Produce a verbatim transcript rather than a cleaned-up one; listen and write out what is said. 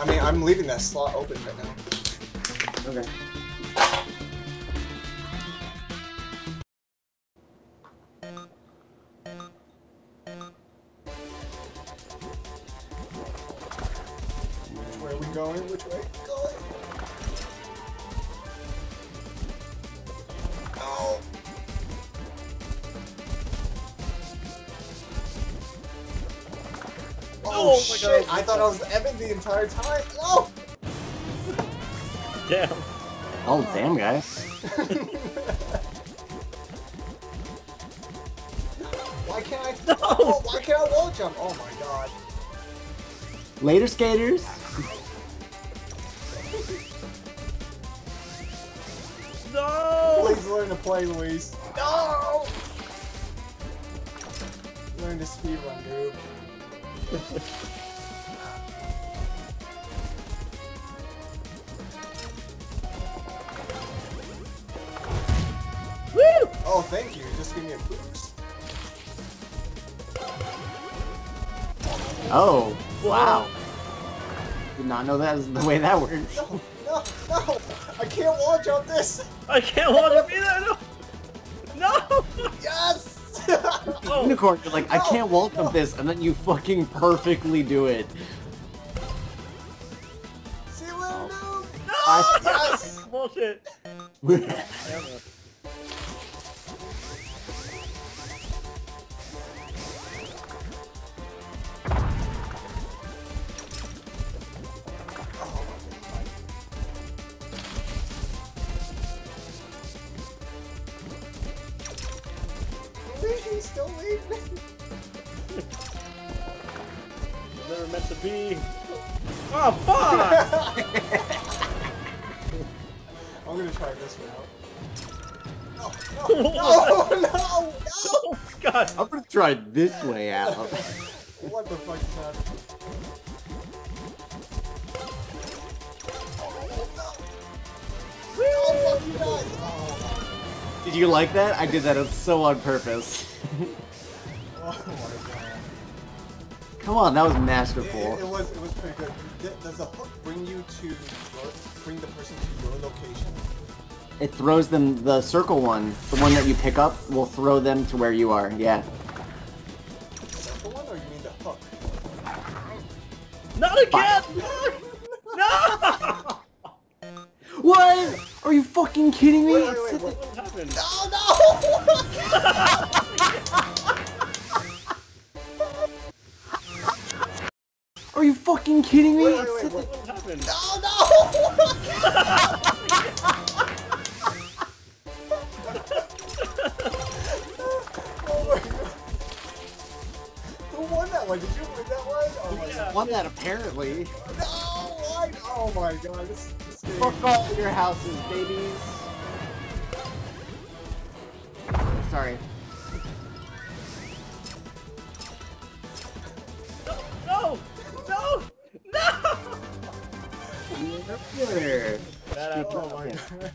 I mean, I'm leaving that slot open right now. Okay. Which way are we going? Which way are we going? No. Oh, oh my shit. God. I thought I was Evan the entire time. No! Damn. Oh, damn, guys. Why can't I? No. Oh, why can't I wall jump? Oh my god. Later, skaters. No! Please learn to play, Luis. No! Learn to speedrun, dude. Woo! Oh, thank you. Just give me a boost. Oh, wow. Did not know that was the way that works. No, no, no. I can't wall jump this. I can't wall jump either. No. No. Yes. Oh. Unicorn, you're like, no, I can't wall jump no. this, and then you fucking perfectly do it. See what I'm doing? No! I, yes! Bullshit. He's still leaving. Never meant to be. Oh fuck! I'm gonna try this one out. No, no, no, no, no! Oh, God, I'm gonna try this way out. What the fuck is happening? Oh no! No, fuck you guys! Did you like that? I did that so on purpose. Oh my god. Come on, that was masterful. It, it was it was pretty good. Does the hook bring you to bring the person to your location? It throws them, the circle one, the one that you pick up, will throw them to where you are, yeah. The circle one, or you mean the hook? Not again! No! What? Are you fucking kidding me? Wait, wait, wait, what, what happened? No, no! Are you fucking kidding me? Wait, wait, wait, what, what happened? No, no! Oh my god. Who won that one? Did you win that one? Oh, yeah. Won that apparently. No! Why? Oh my god. This Fuck all your houses, babies. Sorry. No! No! No! No! That, oh my god.